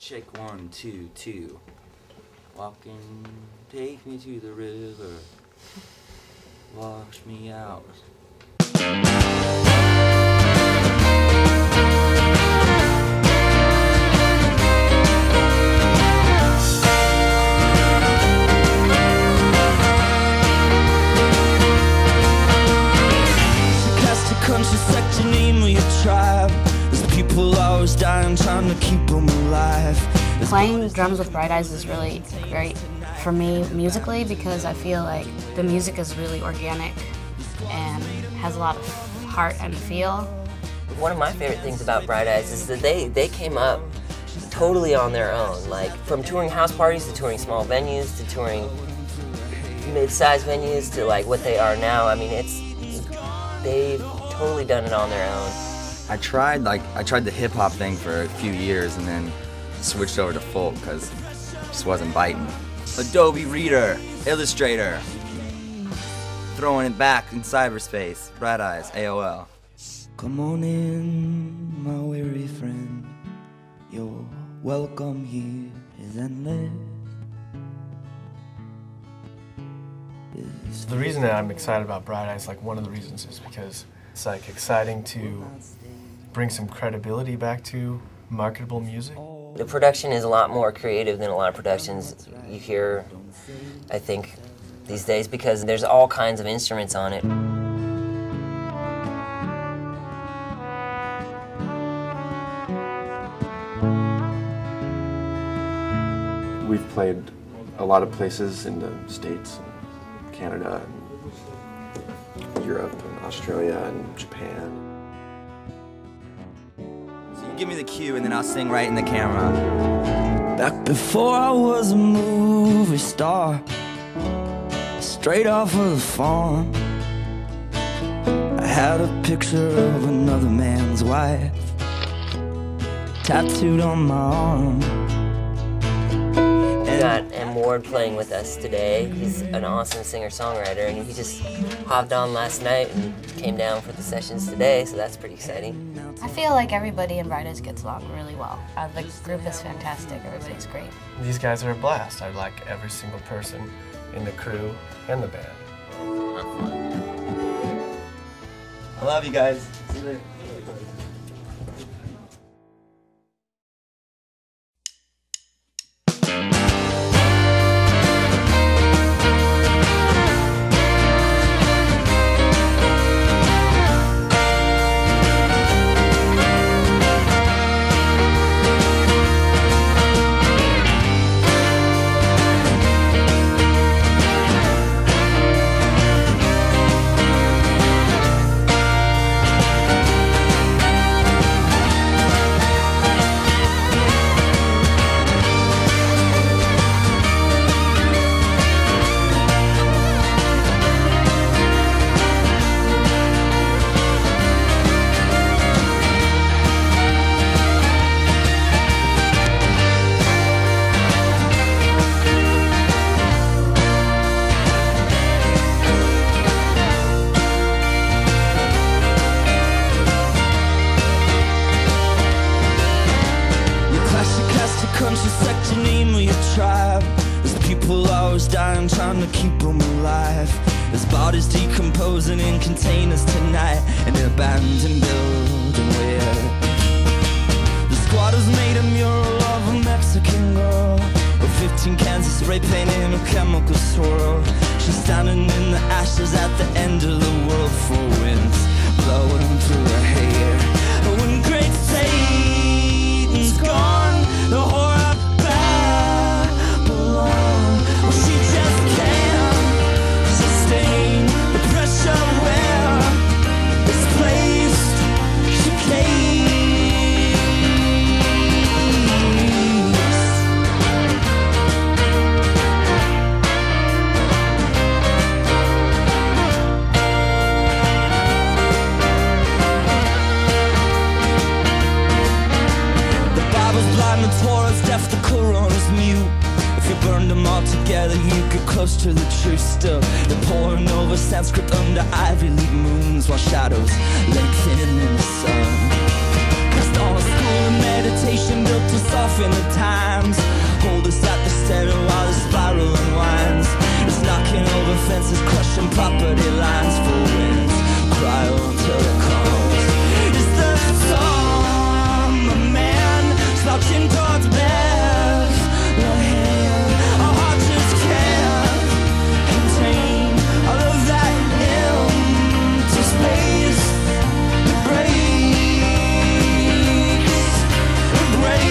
Check 1, 2, 2. Walking, take me to the river. Wash me out. Country sect your name or your tribe. There's people always dying trying to keep them alive. Playing drums with Bright Eyes is really great for me musically because I feel like the music is really organic and has a lot of heart and feel. One of my favorite things about Bright Eyes is that they came up totally on their own, like from touring house parties to touring small venues to touring mid-sized venues to like what they are now. I mean, they've totally done it on their own. I tried the hip hop thing for a few years and then switched over to folk because it just wasn't biting. Adobe Reader, Illustrator, throwing it back in cyberspace. Bright Eyes, AOL. Come on in, my weary friend. Your welcome here is endless. The reason that I'm excited about Bright Eyes, like one of the reasons, is because it's like exciting to bring some credibility back to marketable music. The production is a lot more creative than a lot of productions you hear, I think, these days, because there's all kinds of instruments on it. We've played a lot of places in the States, Canada, and Europe, and Australia, and Japan. So you give me the cue and then I'll sing right in the camera. Back before I was a movie star, straight off of the farm, I had a picture of another man's wife tattooed on my arm. We got M. Ward playing with us today. He's an awesome singer-songwriter, and he just hopped on last night and came down for the sessions today, so that's pretty exciting. I feel like everybody in Bright Eyes gets along really well. The group is fantastic. Everybody's great. These guys are a blast. I like every single person in the crew and the band. I love you guys. See you later. Dying, trying to keep them alive. His body's decomposing in containers tonight in an abandoned building where the squatters made a mural of a Mexican girl with 15 cans of spray paint in a chemical swirl. She's standing in the ashes at the end of the world, four winds blowing through her hair. But when great Satan's gone, the horror deaf, the coroner's mute. If you burned them all together, you get close to the truth still. They're pouring over Sanskrit under Ivy League moons while shadows lengthening in the sun. Cast on a school of meditation built to soften in the times. Hold us at the center while the spiral unwinds. It's knocking over fences, crushing property lines for winds. Cry until it calls. It's the storm, a man slouching towards death. The hand, our heart just can't contain all of that empty space. The breaks, the breaks.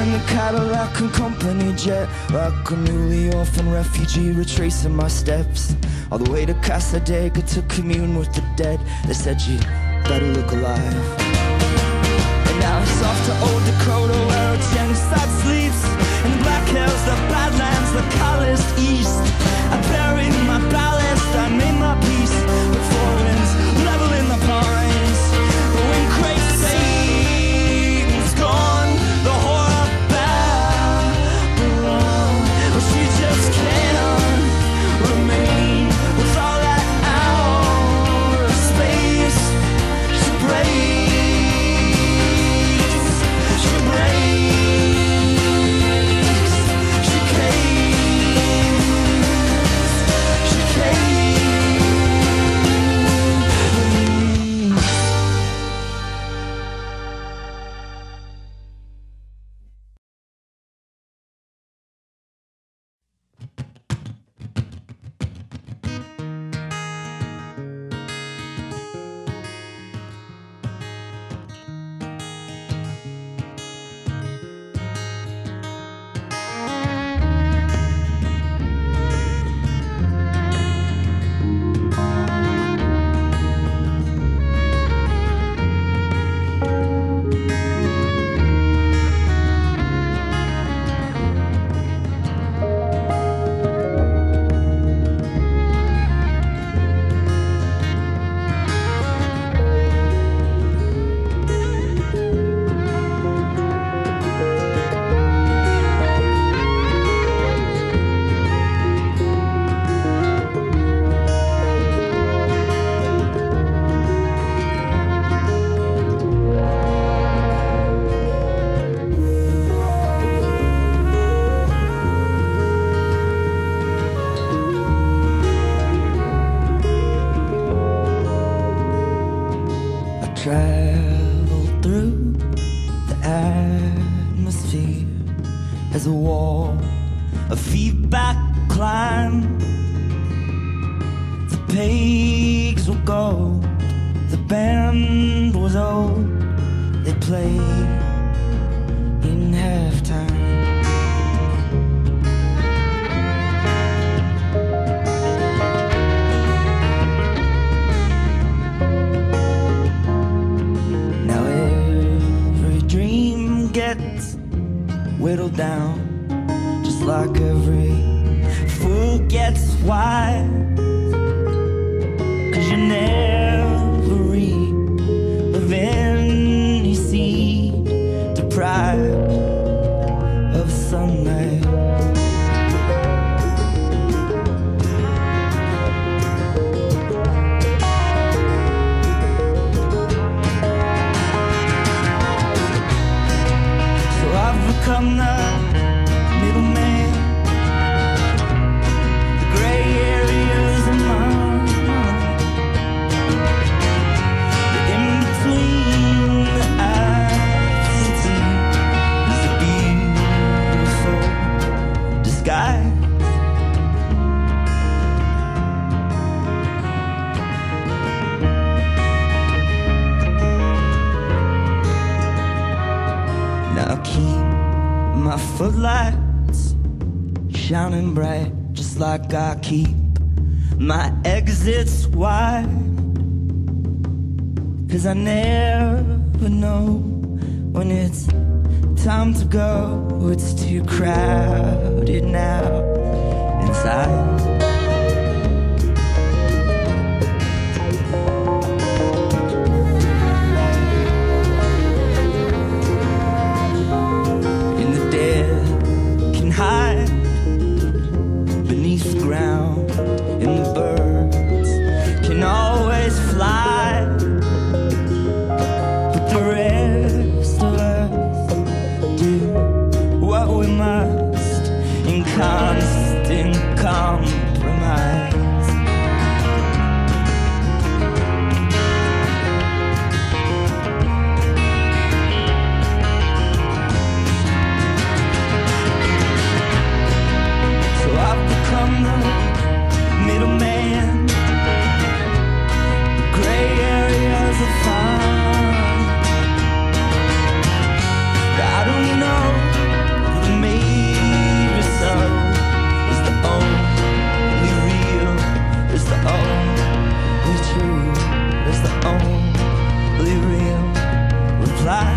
In the Cadillac and company jet, like a newly orphan refugee, retracing my steps all the way to Cassadaga to commune with the dead. They said you better look alive. And now it's off to old Dakota where a genocide sleeps, in the Black Hills, the Badlands, the calloused East. I buried my ballast, I made my peace with foreigners, leveling the pines. The wind creates Satan's gone. The whole reply.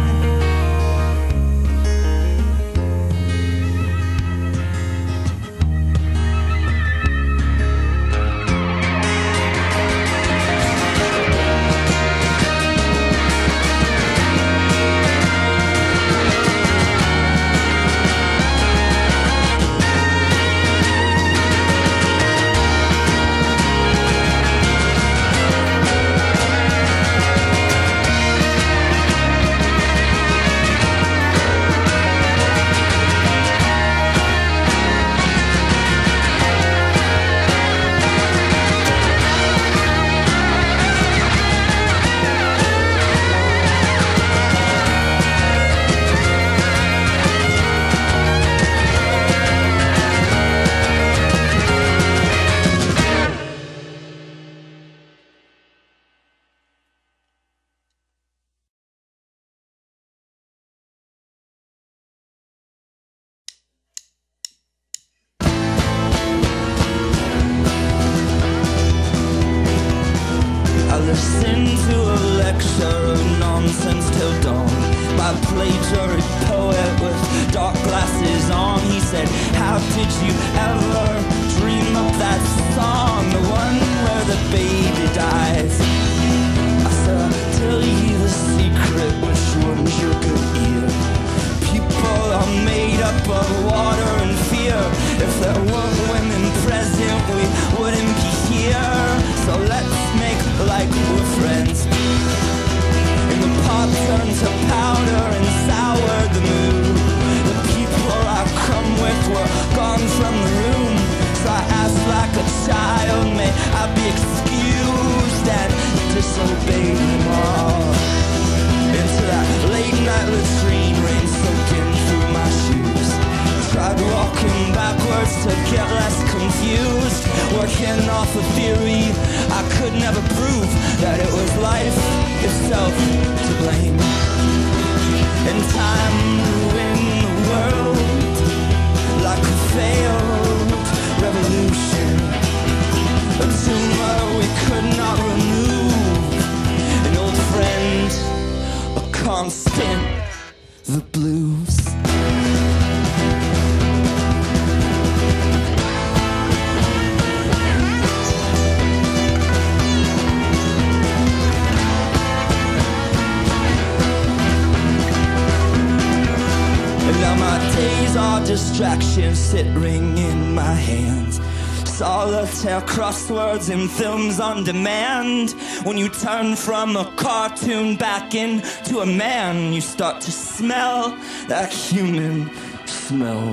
Crosswords and films on demand. When you turn from a cartoon back into a man, you start to smell that human smell.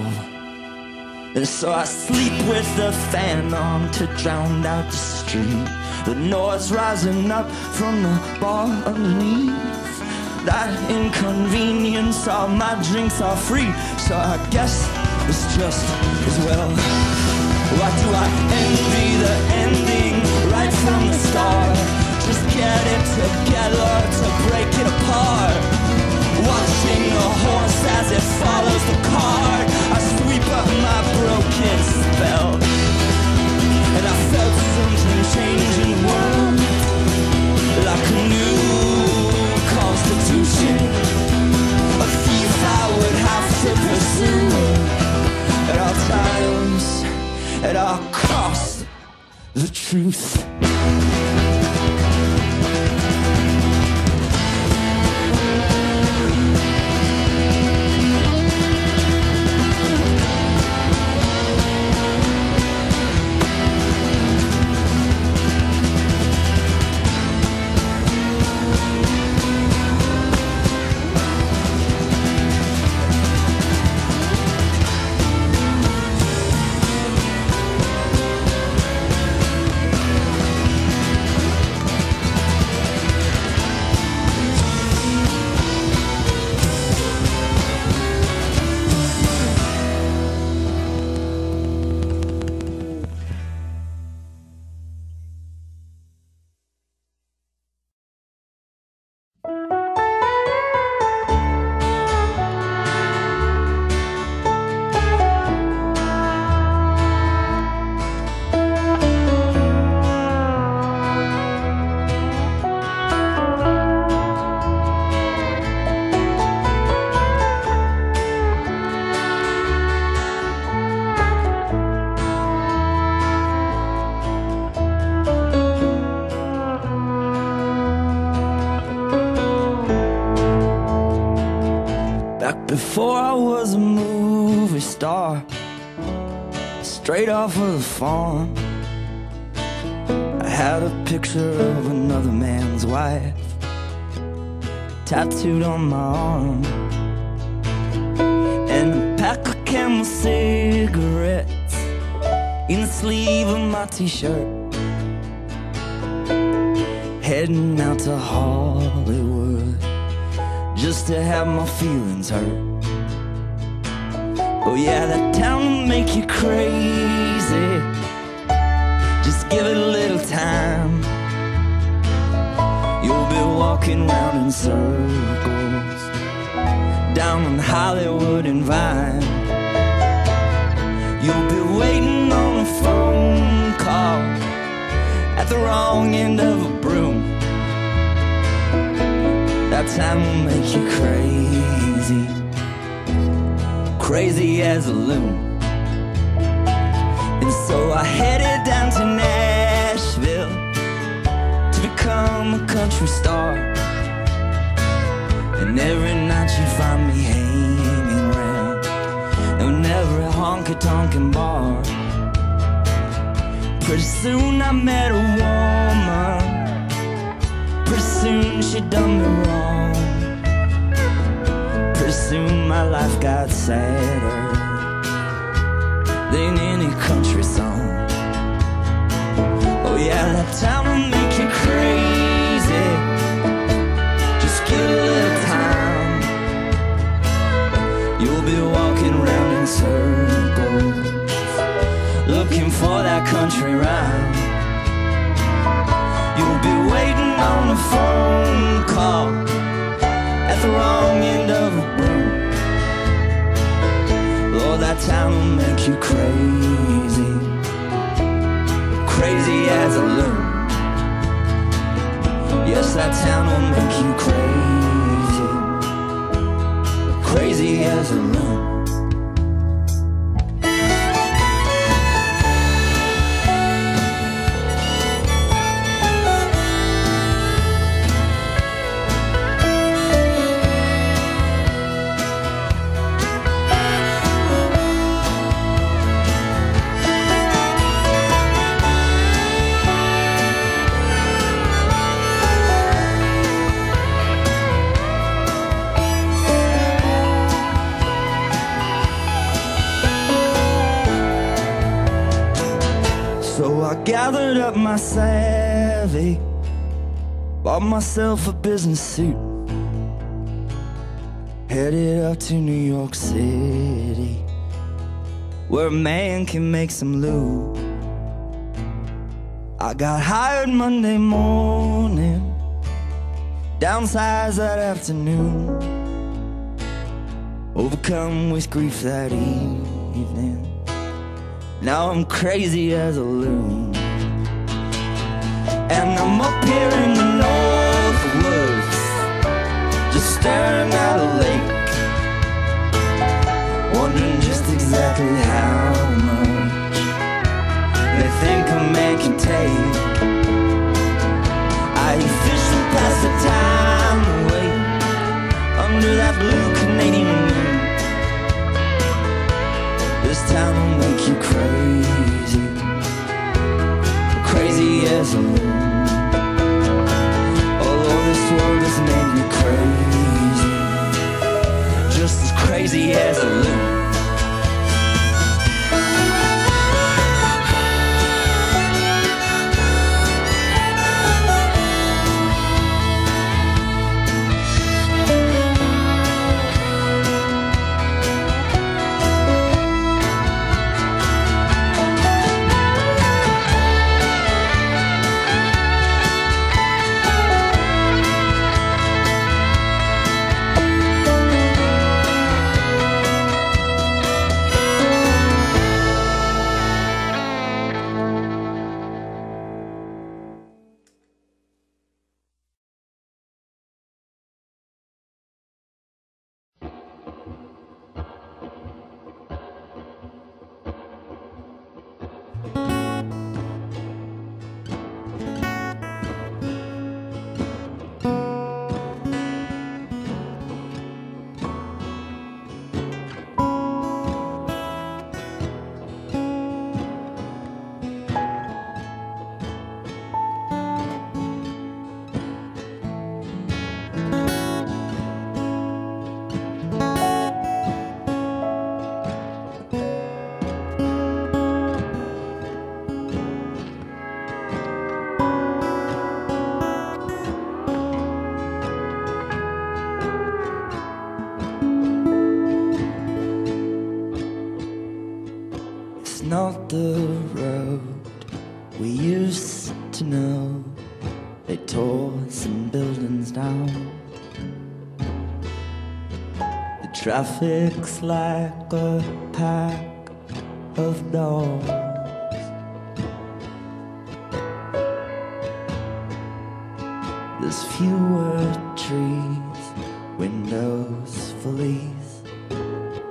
And so I sleep with the fan on to drown out the stream, the noise rising up from the bar underneath. That inconvenience, all my drinks are free, so I guess it's just as well. Why do I envy the ending right from the start? Just get it together to break it apart. Watching the horse as it follows the cart, I sweep up my broken spell. And I felt something changing world, like a new constitution. A thief I would have to pursue at all times. At all costs, the truth. Before I was a movie star, straight off of the farm, I had a picture of another man's wife tattooed on my arm, and a pack of Camel cigarettes in the sleeve of my t-shirt, heading out to Hollywood just to have my feelings hurt. Oh yeah, that town will make you crazy, just give it a little time. You'll be walking round in circles down on Hollywood and Vine. You'll be waiting on a phone call at the wrong end of a broom. That time will make you crazy, crazy as a loon. And so I headed down to Nashville to become a country star, and every night you find me hanging around in every honky-tonkin' bar. Pretty soon I met a woman, pretty soon she done me wrong. Pretty soon my life got sadder than any country song. Oh yeah, that time will make you crazy, just give it a little time. You'll be walking round in circles looking for that country rhyme. You'll be waiting on a phone call at the wrong end of a room. Lord, that time will make you crazy, crazy as a loon. Yes, that town will make you crazy, crazy as a loon. Gathered up my savvy, bought myself a business suit, headed up to New York City, where a man can make some loot. I got hired Monday morning, downsized that afternoon, overcome with grief that evening. Now I'm crazy as a loon, and I'm up here in the North Woods, just staring at a lake, wondering just exactly how much they think a man can take. I fish and pass the time away under that blue Canadian moon. This town will make you crazy, crazy as a loon. Although this world has made me crazy, just as crazy as a loon. end of the road we used to know. They tore some buildings down. The traffic's like a pack of dogs. There's fewer trees, windows for leaves,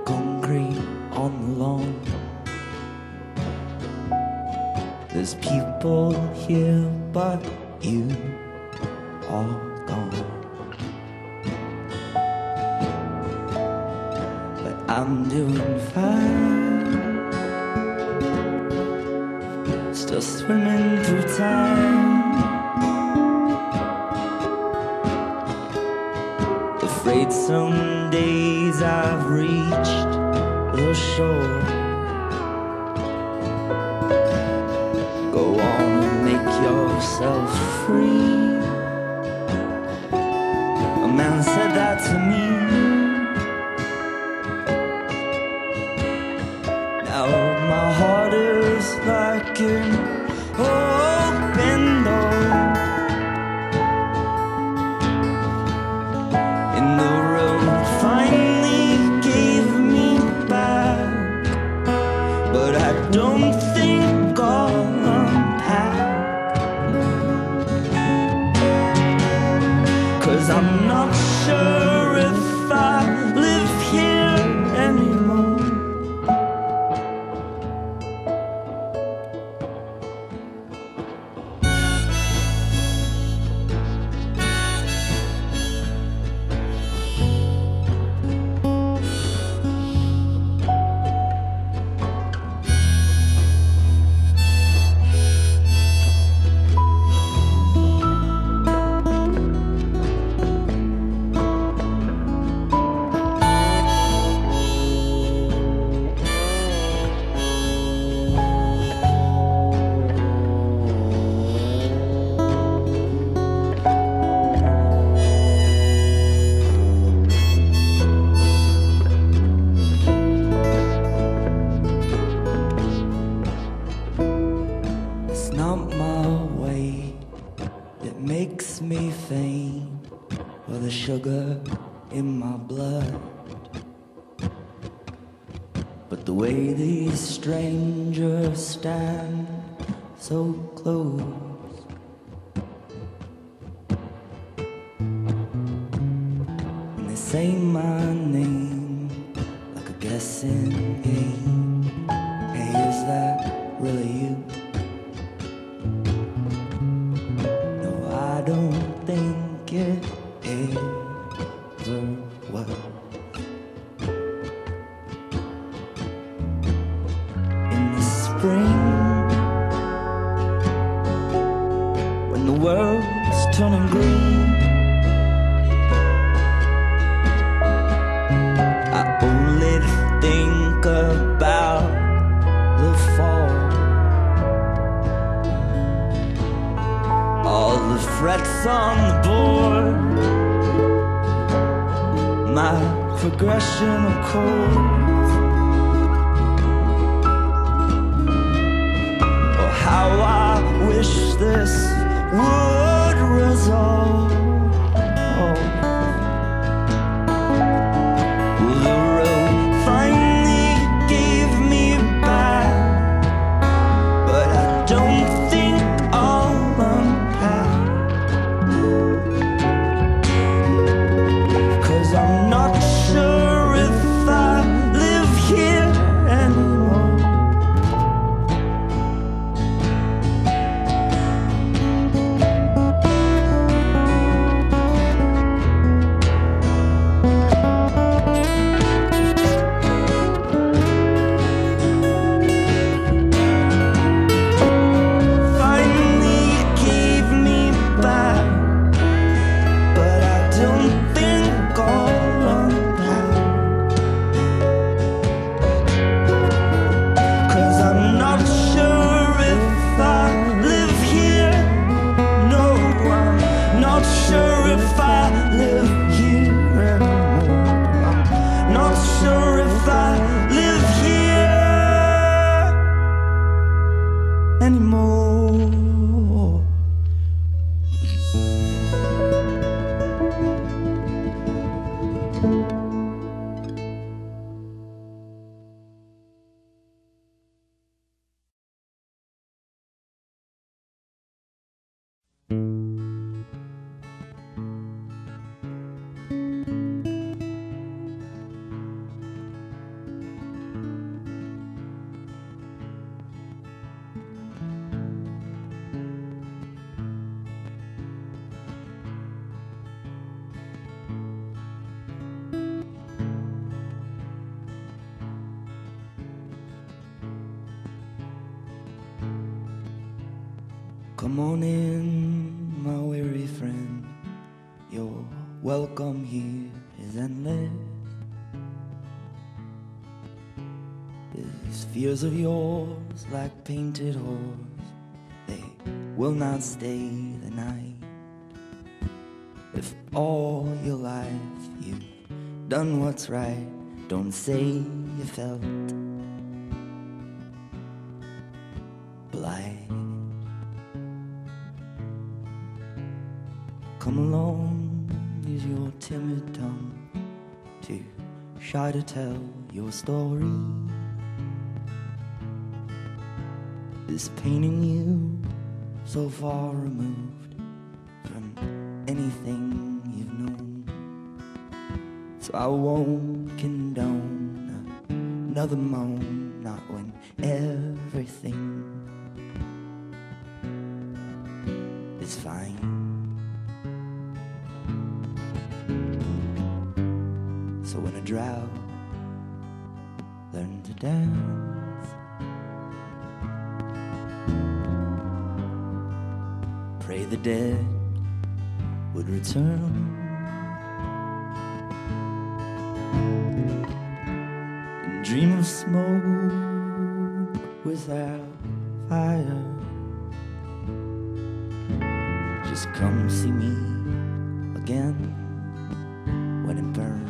concrete on the lawn. There's people here, but you are gone. But I'm doing fine, still swimming through time. Afraid some days I've reached the shore. Go on and make yourself free. A man said that to me. Now my heart is like an open door. Don't think I'll unpack, 'cause I'm not sure if I live here anymore. Come on in, my weary friend, your welcome here is endless. These fears of yours, like painted whores, they will not stay the night. If all your life you've done what's right, don't say you felt blind. Come along, use your timid tongue, too shy to tell your story. This painting you so far removed from anything you've known, so I won't condone another moan, not when everything is fine. So when a drought, learn to dance. Pray the dead would return. And dream of smoke without fire. Just come see me again when it burns.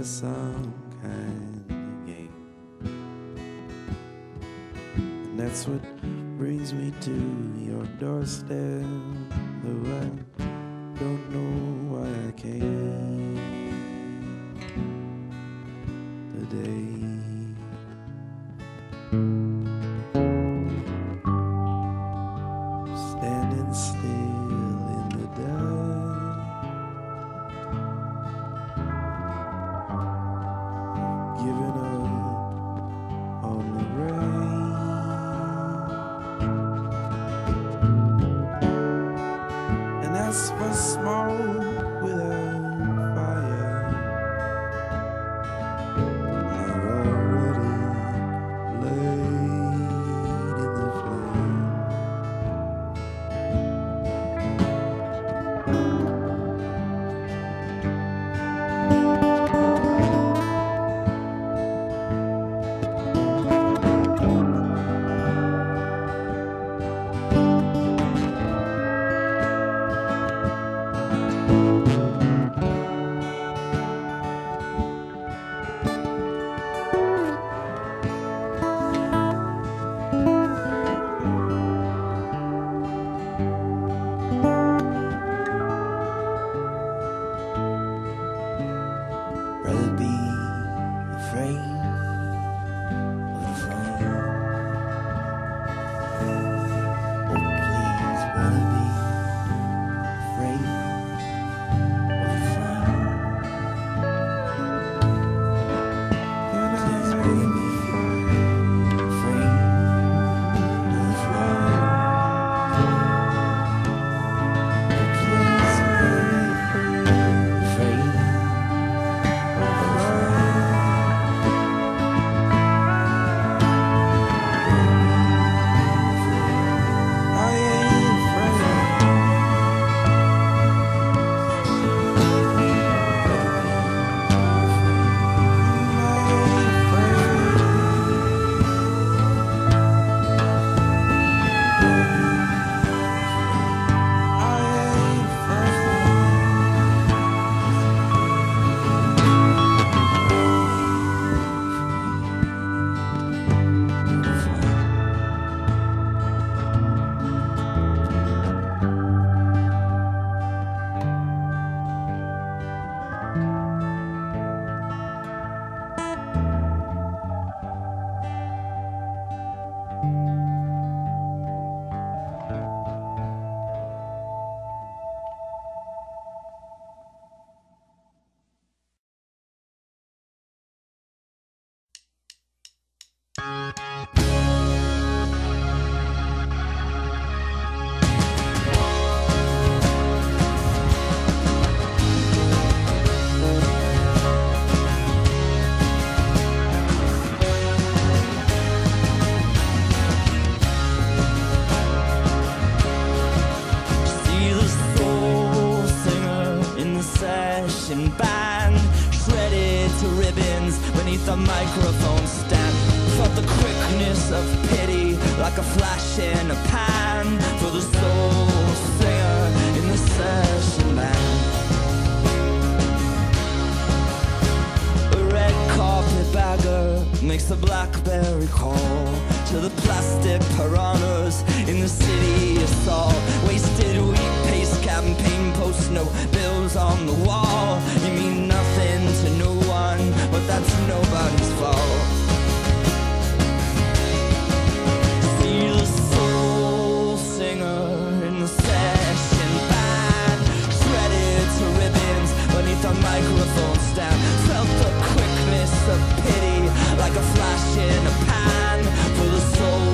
Some kind of game, and that's what brings me to your doorstep, though I don't know why I came today, standing still in the dark. beneath a microphone stand. Felt the quickness of pity, like a flash in a pan, for the soul singer in the session band. A red carpet bagger makes a blackberry call to the plastic piranhas in the city of salt. Wasted wheat paste campaign posts, no bills on the wall. You mean nothing to no one, but that's nobody's fault. See the soul singer in the session band, shredded to ribbons beneath a microphone stand. Felt the quickness of pity, like a flash in a pan, for the soul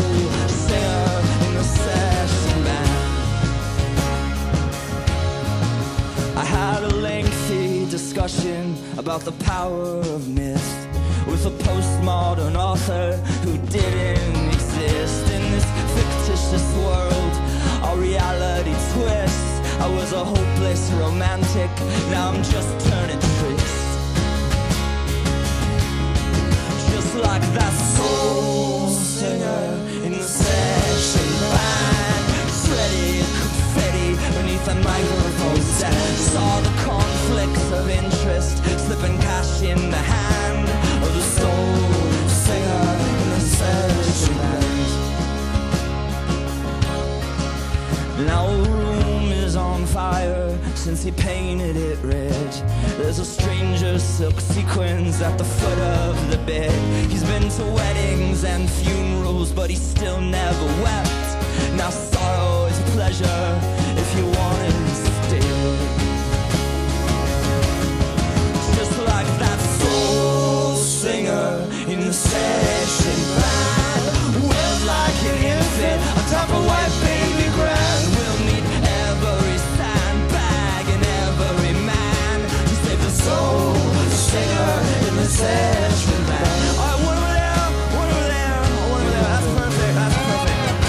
singer in the session band. I had a lengthy discussion about the power of mist with a postmodern author who didn't exist. In this fictitious world, our reality twists. I was a hopeless romantic, now I'm just turning tricks. Like that soul singer in the session band, shredded confetti beneath a microphone stand. Saw the conflicts of interest, slipping cash in the hand of the soul singer in the session band. Now a room is on fire since he painted it red. There's a stranger's silk sequins at the foot of the bed. He's been to weddings and funerals, but he still never wept. Now sorrow is pleasure if you want it still. Just like that soul singer in the session band, wailed like an infant on top of white baby ground. We'll meet every sandbag and every man to save the soul singer in the session band. Alright, one over there, one over there, one over there. That's perfect, that's perfect.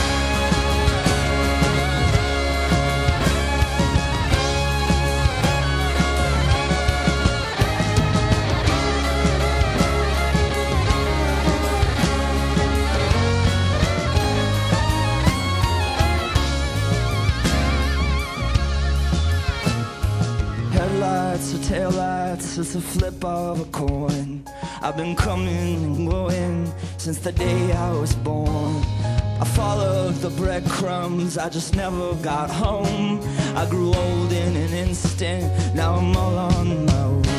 Headlights or taillights, it's a flip of a coin. I've been coming and going since the day I was born. I followed the breadcrumbs, I just never got home. I grew old in an instant, now I'm all on my own.